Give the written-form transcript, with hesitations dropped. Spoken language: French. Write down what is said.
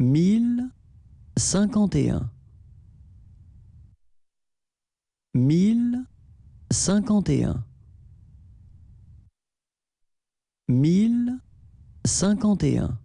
1051